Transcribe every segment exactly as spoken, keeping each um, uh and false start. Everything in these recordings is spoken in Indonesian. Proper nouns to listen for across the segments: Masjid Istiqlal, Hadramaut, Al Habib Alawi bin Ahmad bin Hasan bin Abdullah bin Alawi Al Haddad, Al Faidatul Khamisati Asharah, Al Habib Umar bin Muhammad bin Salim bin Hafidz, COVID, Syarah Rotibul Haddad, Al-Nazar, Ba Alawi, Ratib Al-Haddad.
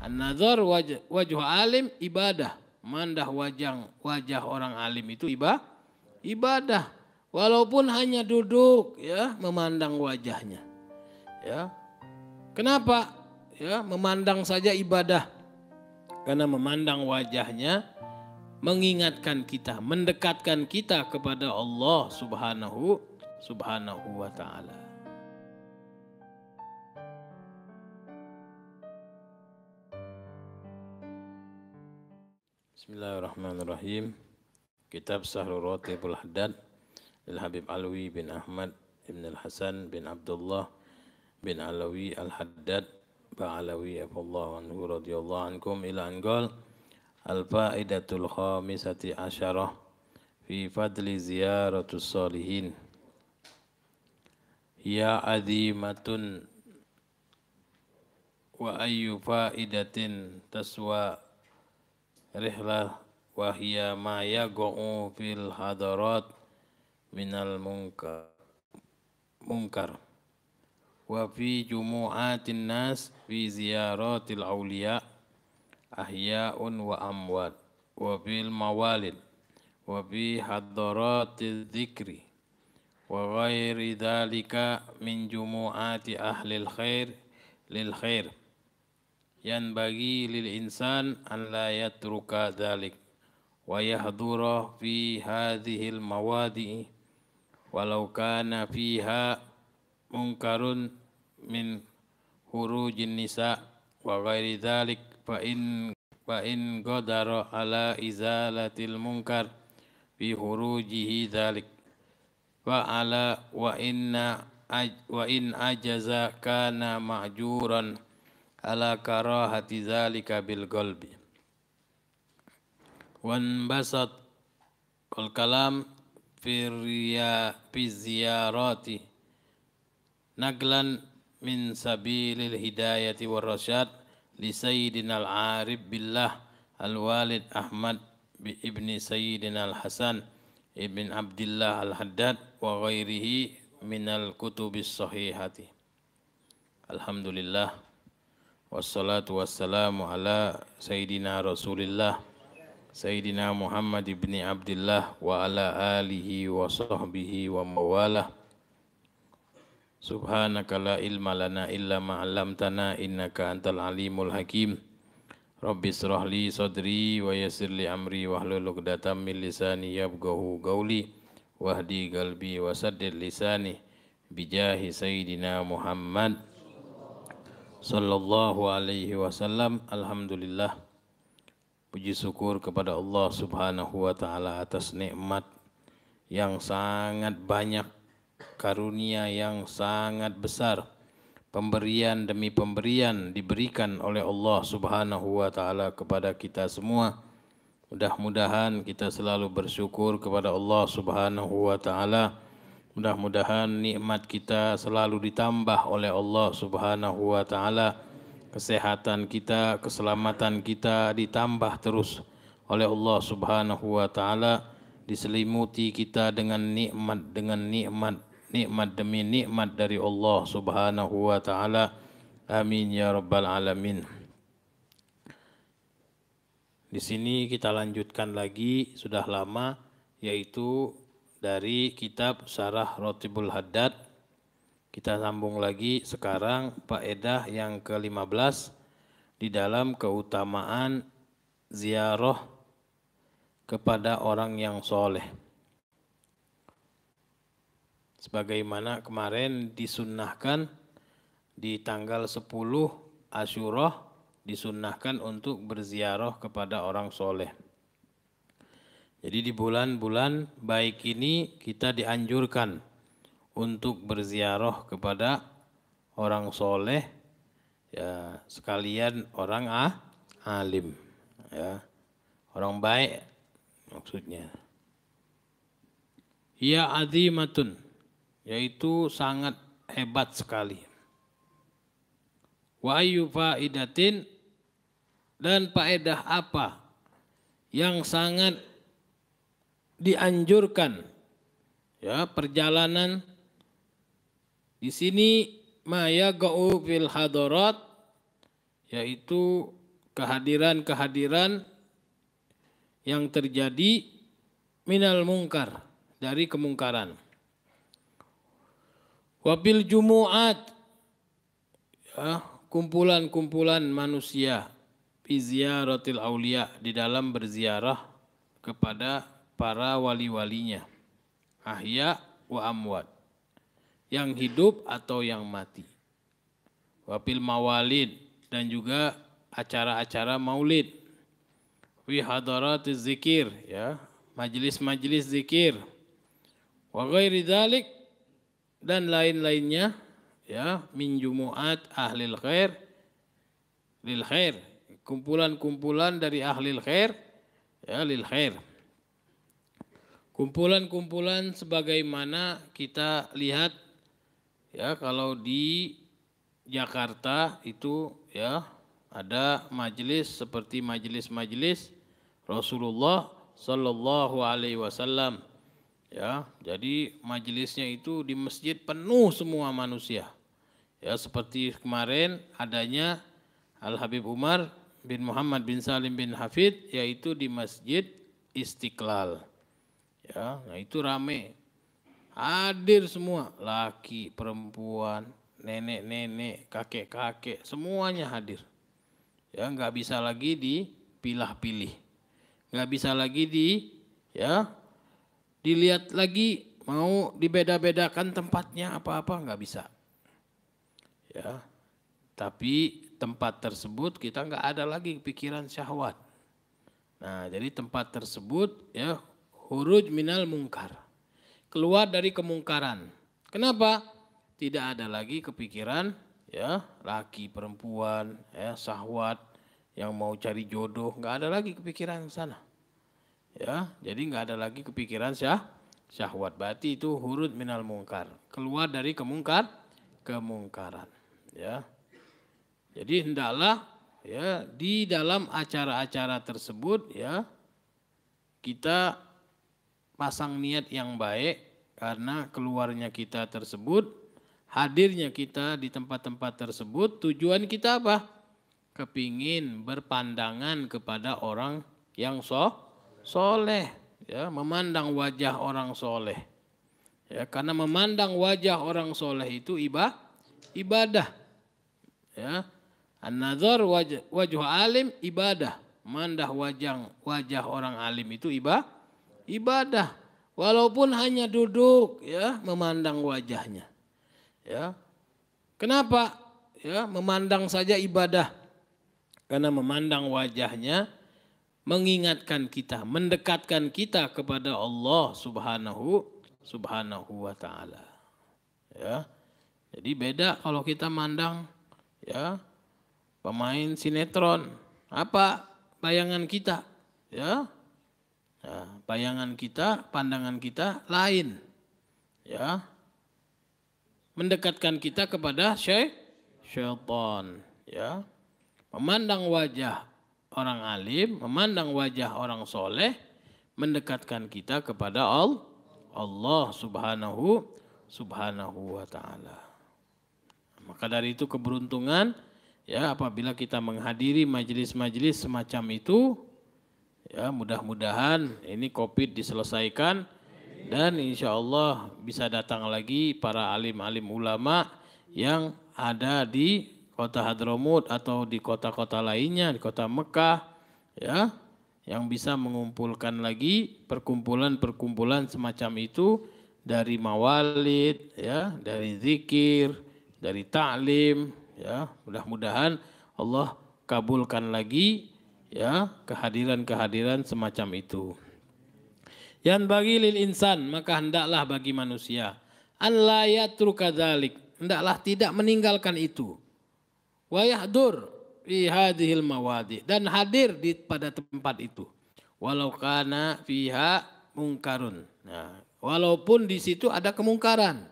An-nazar wajah, wajah alim ibadah. Mandah wajah, wajah orang alim itu ibadah. Ibadah. Walaupun hanya duduk ya memandang wajahnya. Ya. Kenapa? Ya, memandang saja ibadah. Karena memandang wajahnya mengingatkan kita, mendekatkan kita kepada Allah Subhanahu Subhanahu wa taala. Bismillahirrahmanirrahim. Kitab Sahrul Rotibul Haddad Al Habib Alawi bin Ahmad bin Hasan bin Abdullah bin Alawi Al Haddad Ba Alawi afallahu anhu radhiyallahu ankum ila anqal Al Faidatul Khamisati Asharah fi fadli ziyaratus salihin. Ya azimatun wa ayyu faidatin taswa rihlah wahia ma yagu'u fil hadarat minal munkar munkar wa fi jumu'atin nas fi ziyaratil awliya ahya'un wa amwat wa fil mawalid wa fi hadaratiz dzikri wa ghairi dhalika min jumu'ati ahlil khair lil khair. Yang bagi lil insan an la yatruka dzalik wa yahdura fi hadhil mawadi walau kana fiha munkarun min khurujin nisa wa ghairi dzalik fa in fa in qadara ala izalatil munkar fi khurujihi dzalik wa ala wa inna wa in ajaza kana ma'juran ala karahati dzalika bil qalbi wan basat al kalam fi riya fi ziyarati naqlan min sabilil hidayati war rasyad li sayyidina al arif billah al walid ahmad bi ibni sayyidina al hasan ibn abdillah al haddad wa ghairihi min al kutubis sahihati. Alhamdulillah wassalatu wassalamu ala sayyidina rasulillah sayyidina Muhammad ibn Abdullah wa ala alihi wa sahbihi wa mawalah. Subhanaka la ilma lana illa ma 'allamtana innaka antal alimul hakim. Rabbi shrah li sadri wa yassir li amri wahlul 'uqdatam min lisani yafqahu qawli wahdi qalbi wa saddid lisani bijahi sayyidina Muhammad sallallahu alaihi wasallam. Alhamdulillah, puji syukur kepada Allah subhanahu wa ta'ala atas nikmat yang sangat banyak, karunia yang sangat besar, pemberian demi pemberian diberikan oleh Allah subhanahu wa ta'ala kepada kita semua. Mudah-mudahan kita selalu bersyukur kepada Allah subhanahu wa ta'ala. Mudah-mudahan nikmat kita selalu ditambah oleh Allah Subhanahu wa taala. Kesehatan kita, keselamatan kita ditambah terus oleh Allah Subhanahu wa taala. Diselimuti kita dengan nikmat dengan nikmat, nikmat demi nikmat dari Allah Subhanahu wa taala. Amin ya rabbal alamin. Di sini kita lanjutkan lagi sudah lama, yaitu dari kitab Syarah Rotibul Haddad. Kita sambung lagi sekarang faedah yang ke lima belas di dalam keutamaan ziarah kepada orang yang soleh. Sebagaimana kemarin disunnahkan di tanggal sepuluh Asyurah disunnahkan untuk berziarah kepada orang soleh. Jadi di bulan-bulan baik ini kita dianjurkan untuk berziarah kepada orang soleh, ya, sekalian orang ah, alim, ya, orang baik maksudnya. Ya azimatun, yaitu sangat hebat sekali. Wa ayyu faidatin, dan faedah apa yang sangat dianjurkan, ya, perjalanan di sini maya ga'u fil hadarat, yaitu kehadiran-kehadiran yang terjadi minal mungkar, dari kemungkaran. Wabil jumu'at, kumpulan-kumpulan manusia, iziyaratil aulia, di dalam berziarah kepada para wali-walinya, ahya wa amwat, yang hidup atau yang mati. Wabil mawalid, dan juga acara-acara maulid. Wi hadaratiz zikir, ya, majelis-majelis zikir. Wa ghairi dzalik, dan lain-lainnya, ya, min jumu'at ahlil khair lil khair, kumpulan-kumpulan dari ahlil khair, ya, lil khair, kumpulan-kumpulan sebagaimana kita lihat, ya, kalau di Jakarta itu, ya, ada majelis seperti majelis-majelis Rasulullah Shallallahu Alaihi Wasallam. Ya, jadi majelisnya itu di masjid penuh semua manusia. Ya, seperti kemarin adanya Al Habib Umar bin Muhammad bin Salim bin Hafidz, yaitu di Masjid Istiqlal. Ya, nah itu rame. Hadir semua, laki, perempuan, nenek-nenek, kakek-kakek, semuanya hadir. Ya, nggak bisa lagi dipilah-pilih. Nggak bisa lagi di, ya, dilihat lagi mau dibeda-bedakan tempatnya apa-apa, nggak bisa, ya. Tapi tempat tersebut kita nggak ada lagi pikiran syahwat. Nah, jadi tempat tersebut, ya, huruj minal mungkar, keluar dari kemungkaran. Kenapa? Tidak ada lagi kepikiran, ya, laki perempuan, ya, syahwat, yang mau cari jodoh, nggak ada lagi kepikiran ke sana. Ya, jadi nggak ada lagi kepikiran syah, syahwat. Berarti itu hurud minal mungkar, keluar dari kemungkar, kemungkaran. Ya, jadi hendaklah, ya, di dalam acara-acara tersebut, ya, kita pasang niat yang baik, karena keluarnya kita tersebut, hadirnya kita di tempat-tempat tersebut, tujuan kita apa? Kepingin berpandangan kepada orang yang so. soleh, ya, memandang wajah orang soleh, ya, karena memandang wajah orang soleh itu iba, ibadah, ya. Al-Nazar wajah, wajah alim ibadah, mandah wajah wajah orang alim itu iba, ibadah, walaupun hanya duduk, ya, memandang wajahnya, ya. Kenapa? Ya, memandang saja ibadah, karena memandang wajahnya mengingatkan kita, mendekatkan kita kepada Allah Subhanahu Subhanahu wa taala. Ya. Jadi beda kalau kita mandang, ya, pemain sinetron, apa bayangan kita, ya. Nah, bayangan kita, pandangan kita lain. Ya. Mendekatkan kita kepada syai, syaitan, ya. Memandang wajah orang alim, memandang wajah orang soleh, mendekatkan kita kepada Allah, Allah subhanahu subhanahu wa ta'ala. Maka dari itu keberuntungan, ya, apabila kita menghadiri majelis-majelis semacam itu, ya, mudah-mudahan ini COVID diselesaikan dan insya Allah bisa datang lagi para alim-alim ulama yang ada di kota Hadramaut atau di kota-kota lainnya, di kota Mekah, ya, yang bisa mengumpulkan lagi perkumpulan-perkumpulan semacam itu dari mawalid, ya, dari zikir, dari ta'lim, ya. Mudah-mudahan Allah kabulkan lagi, ya, kehadiran-kehadiran semacam itu. Yang bagi lil insan, maka hendaklah bagi manusia, alla yatruka dzalik, hendaklah tidak meninggalkan itu. Wa yahdur fi hadhil mawadi, dan hadir di pada tempat itu, walau kana fiha mungkarun, nah, walaupun di situ ada kemungkaran,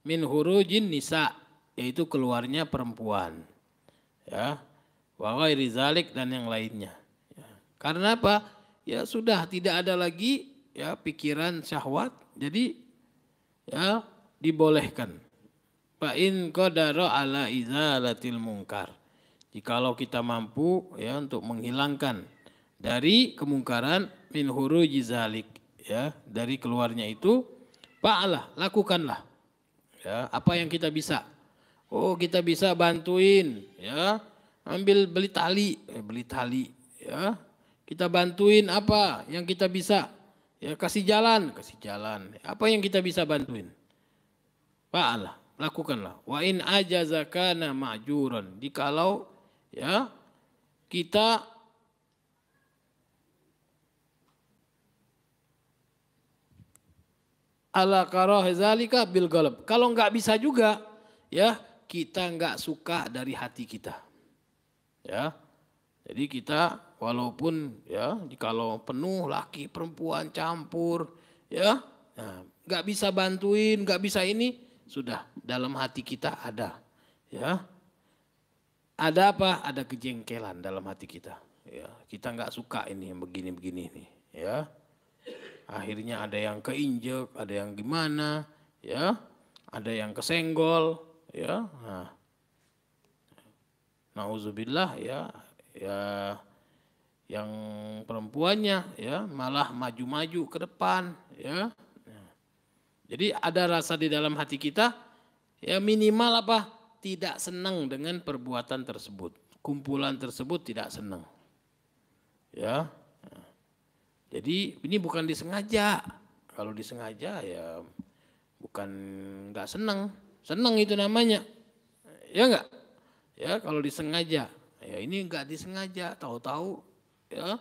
min hurujin nisa, yaitu keluarnya perempuan, ya, wa ghairi dzalik, dan yang lainnya, ya. Karena apa? Ya sudah tidak ada lagi, ya, pikiran syahwat, jadi, ya, dibolehkan. Fa in qadara ala izalatil munkar, Jikalau kita mampu ya untuk menghilangkan dari kemungkaran min huruji zalik ya, dari keluarnya itu, fa'alah, lakukanlah. Ya, apa yang kita bisa? Oh, kita bisa bantuin ya, ambil beli tali, eh, beli tali ya. Kita bantuin apa yang kita bisa? Ya, kasih jalan, kasih jalan. Apa yang kita bisa bantuin? Fa'alah, lakukanlah. Wa in ajazakana ma'juran. Jikalau ya kita ala karah zalika bil qalb, kalau nggak bisa juga ya kita nggak suka dari hati kita ya, jadi kita walaupun ya kalau penuh laki perempuan campur ya, nggak nah, bisa bantuin, nggak bisa ini, sudah dalam hati kita ada ya. Ada apa? Ada kejengkelan dalam hati kita. Ya, kita nggak suka ini yang begini-begini nih. Ya, akhirnya ada yang keinjek, ada yang gimana, ya, ada yang kesenggol, ya. Nah, nauzubillah ya, ya, yang perempuannya ya malah maju-maju ke depan, ya. Nah, jadi ada rasa di dalam hati kita, ya minimal apa? Tidak senang dengan perbuatan tersebut, kumpulan tersebut tidak senang, ya. Jadi ini bukan disengaja. Kalau disengaja ya bukan nggak senang, senang itu namanya, ya nggak? Ya kalau disengaja, ya ini nggak disengaja, tahu-tahu ya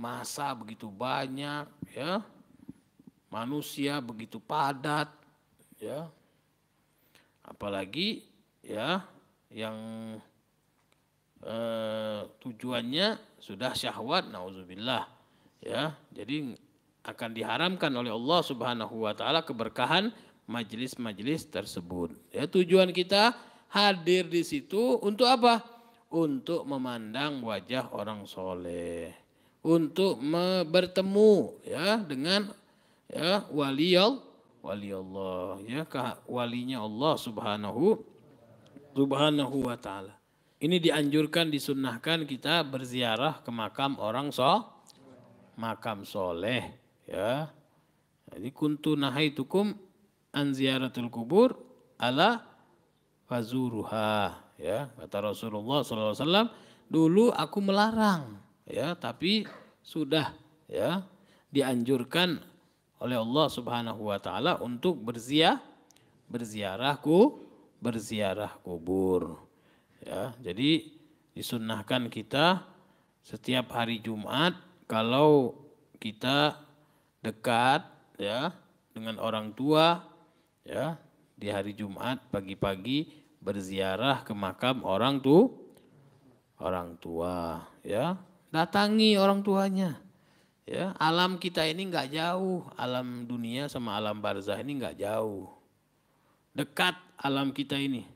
masa begitu banyak, ya manusia begitu padat, ya apalagi ya yang eh, tujuannya sudah syahwat, nauzubillah ya, jadi akan diharamkan oleh Allah Subhanahu wa taala keberkahan majelis-majelis tersebut ya. Tujuan kita hadir di situ untuk apa? Untuk memandang wajah orang soleh, untuk bertemu ya dengan ya wali Allah ya, walinya Allah Subhanahu Subhanahu wa ta'ala. Ini dianjurkan, disunnahkan kita berziarah ke makam orang soleh, makam soleh ya. Jadi kuntu nahaitukum an ziaratul kubur ala fazuruha ya, kata Rasulullah shallallahu alaihi wasallam, dulu aku melarang ya, tapi sudah ya dianjurkan oleh Allah Subhanahu wa ta'ala untuk berziarah berziarahku berziarah kubur ya. Jadi disunnahkan kita setiap hari Jumat kalau kita dekat ya dengan orang tua ya, di hari Jumat pagi-pagi berziarah ke makam orang tu orang tua ya, datangi orang tuanya ya. Alam kita ini nggak jauh, alam dunia sama alam barzah ini nggak jauh, dekat alam kita ini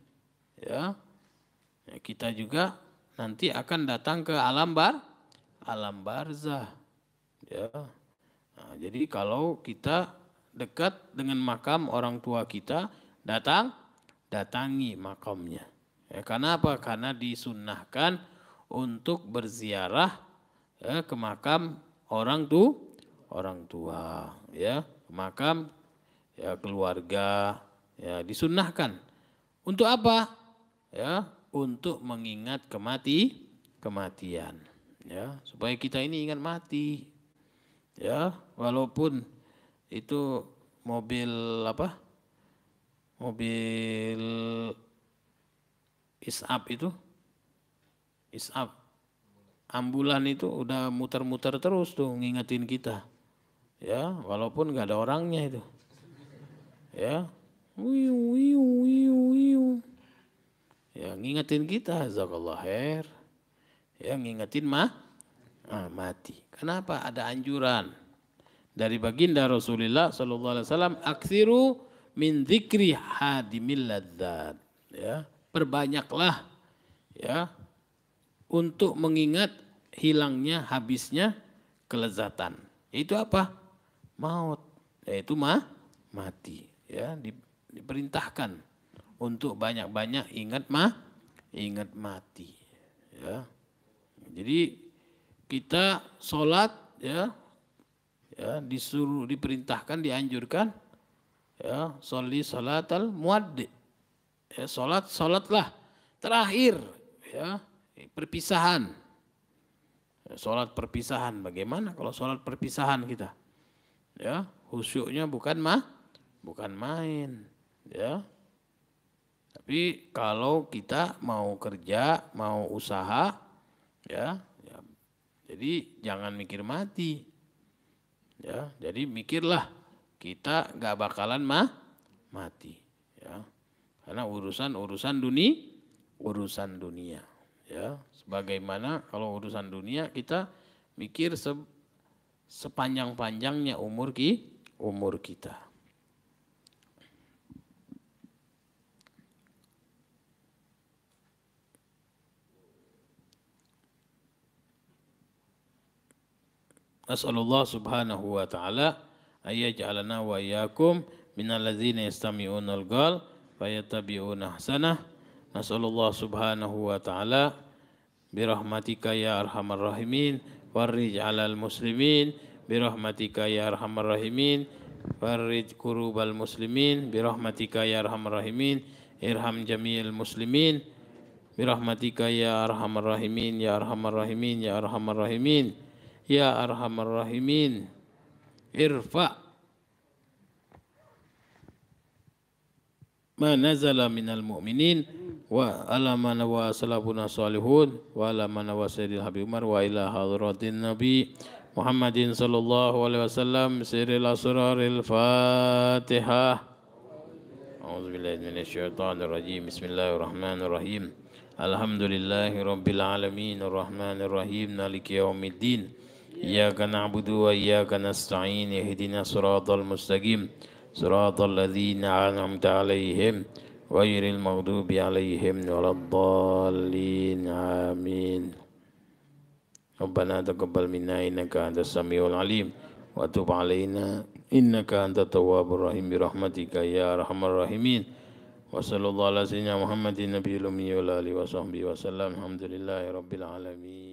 ya. Ya kita juga nanti akan datang ke alam bar alam barzah ya. Nah, jadi kalau kita dekat dengan makam orang tua kita, datang datangi makamnya ya, karena apa? Karena disunnahkan untuk berziarah ya, ke makam orang tu orang tua ya, ke makam ya keluarga. Ya, disunnahkan untuk apa ya? Untuk mengingat kemati kematian ya, supaya kita ini ingat mati ya, walaupun itu mobil apa mobil isap itu isap ambulan itu udah muter-muter terus tuh ngingetin kita ya, walaupun nggak ada orangnya itu ya. Wiu, wiu, wiu, wiu. Ya ngingetin kita, jazakallah khair. Ya ngingetin mah ah, mati. Kenapa? Ada anjuran dari baginda Rasulullah sallallahu alaihi wasallam, "Aktsiru min dzikri hadimil ladzat." Ya, perbanyaklah ya untuk mengingat hilangnya, habisnya kelezatan. Itu apa? Maut. Yaitu mah mati ya. Di diperintahkan untuk banyak-banyak ingat mah ingat mati ya. Ya. Jadi kita sholat ya, ya disuruh, diperintahkan, dianjurkan ya, sholli sholatal muaddi, ya, sholat sholatlah terakhir ya, perpisahan. Sholat perpisahan, bagaimana kalau sholat perpisahan kita? Ya, khusyuknya bukan mah, bukan main, ya. Tapi kalau kita mau kerja, mau usaha, ya, ya jadi jangan mikir mati, ya. Jadi mikirlah kita nggak bakalan mah mati, ya. Karena urusan urusan dunia, urusan dunia, ya. Sebagaimana kalau urusan dunia kita mikir se sepanjang-panjangnya umur ki, umur kita. Nasallallahu subhanahu wa ta'ala ayyaj'alana wa iyyakum minallazina yastami'unal qaul fayattabi'una ahsanah. Nasallallahu subhanahu wa ta'ala birahmatika ya arhamar rahimin warrij alal muslimin birahmatika ya arhamar rahimin warrij kurubal muslimin birahmatika ya arhamar rahimin irham jami'il muslimin birahmatika ya arhamar rahimin ya arhamar rahimin ya arhamar rahimin ya arhamar rahimin irfa ma nazala minal mu'minin wa ala man wa salafuna salihun wa ala man wa sayyidil habib umar wa ila hadratin nabi Muhammadin sallallahu alaihi wasallam sirril asraril fatihah. A'udzu billahi minasyaitonir rajim. Bismillahirrahmanirrahim. Alhamdulillahi rabbil alamin arrahmanir rahim maliki yaumiddin iyyaka na'budu wa iyyaka nasta'in ihdinas siratal mustaqim siratal ladzina an'amta 'alaihim ghairil maghdubi alaihim waladdallin. Amin. Rabbana taqabbal minna innaka antas samiul alim wa tub alaina innaka antat tawwabur rahim bi rahmatika ya arhamar rahimin. Wa sallallahu ala sayyidina Muhammadin nabiyil ummi wa alihi wa sahbihi wa sallam. Alhamdulillahi rabbil alamin.